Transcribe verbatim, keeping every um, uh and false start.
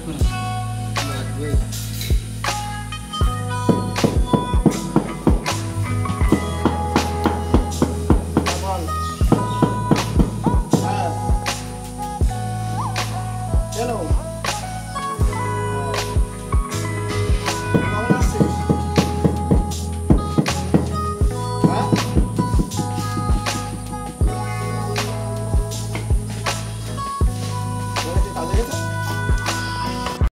hit me. Not good.